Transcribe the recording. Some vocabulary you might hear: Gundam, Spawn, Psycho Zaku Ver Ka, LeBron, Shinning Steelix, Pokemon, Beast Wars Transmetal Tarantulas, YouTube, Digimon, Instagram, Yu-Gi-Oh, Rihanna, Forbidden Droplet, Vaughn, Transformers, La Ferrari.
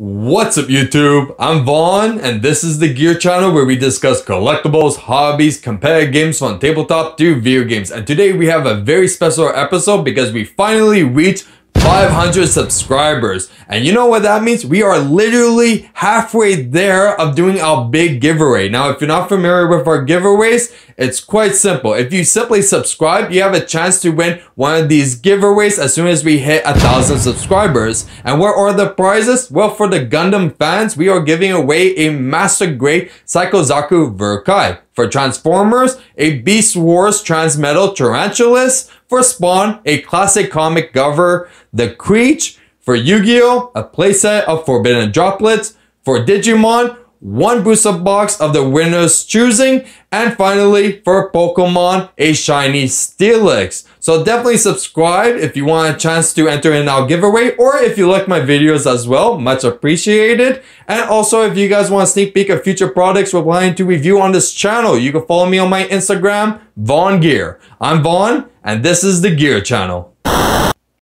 What's up YouTube? I'm Vaughn and this is the Gear Channel where we discuss collectibles, hobbies, competitive games from tabletop to video games. And today we have a very special episode because we finally reached 500 subscribers. And you know what that means? We are literally halfway there of doing our big giveaway. Now, if you're not familiar with our giveaways, it's quite simple. If you simply subscribe, you have a chance to win one of these giveaways as soon as we hit 1,000 subscribers. And what are the prizes? Well, for the Gundam fans, we are giving away a Master Grade Psycho Zaku Ver Ka. For Transformers, a Beast Wars Transmetal Tarantulas. For Spawn, a classic comic cover, The Creature. For Yu-Gi-Oh, a playset of Forbidden Droplets. For Digimon, one booster box of the winner's choosing. And finally, for Pokemon, a shiny Steelix. So definitely subscribe if you want a chance to enter in our giveaway, or if you like my videos as well, much appreciated. And also, if you guys want a sneak peek of future products we're planning to review on this channel, you can follow me on my Instagram, Vaughn Gear. I'm Vaughn, and this is the Gear Channel.